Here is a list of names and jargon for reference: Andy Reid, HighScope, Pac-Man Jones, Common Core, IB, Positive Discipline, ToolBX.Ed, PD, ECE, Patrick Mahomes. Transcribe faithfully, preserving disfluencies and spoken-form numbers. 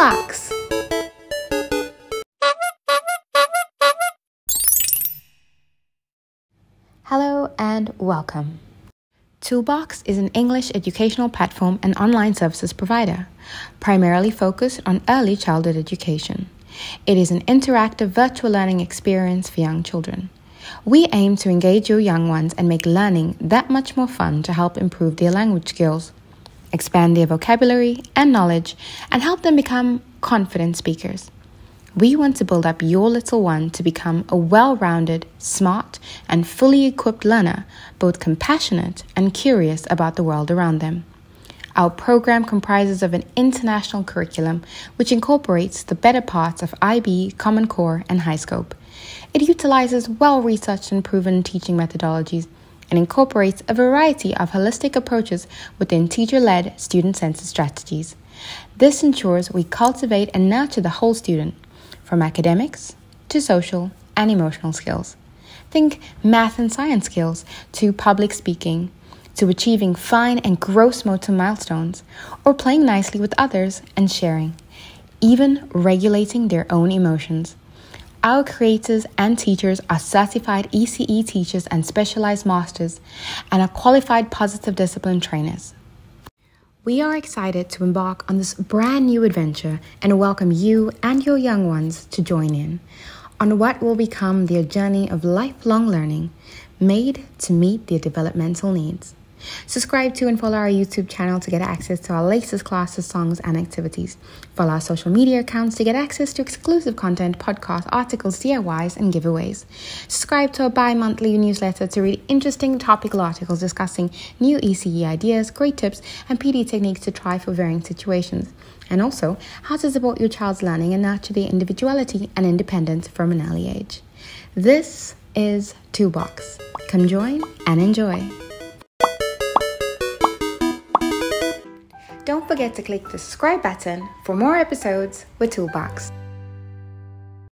relax. Hello and welcome. Toolbox is an English educational platform and online services provider, primarily focused on early childhood education. It is an interactive virtual learning experience for young children. We aim to engage your young ones and make learning that much more fun to help improve their language skills, expand their vocabulary and knowledge, and help them become confident speakers. We want to build up your little one to become a well-rounded, smart, and fully equipped learner, both compassionate and curious about the world around them. Our program comprises of an international curriculum which incorporates the better parts of I B, Common Core, and HighScope. It utilizes well-researched and proven teaching methodologies and incorporates a variety of holistic approaches within teacher-led, student-centered strategies. This ensures we cultivate and nurture the whole student, from academics to social and emotional skills. Think math and science skills to public speaking, to achieving fine and gross motor milestones, or playing nicely with others and sharing, even regulating their own emotions. Our creators and teachers are certified E C E teachers and specialized masters and are qualified positive discipline trainers. We are excited to embark on this brand new adventure and welcome you and your young ones to join in on what will become their journey of lifelong learning made to meet their developmental needs. Subscribe to and follow our YouTube channel to get access to our latest classes, songs, and activities. Follow our social media accounts to get access to exclusive content, podcasts, articles, D I Ys, and giveaways. Subscribe to our bi-monthly newsletter to read interesting topical articles discussing new E C E ideas, great tips, and P D techniques to try for varying situations, and also how to support your child's learning and nurture their individuality and independence from an early age. This is Toolbox. Come join and enjoy. Don't forget to click the subscribe button for more episodes with Toolbox.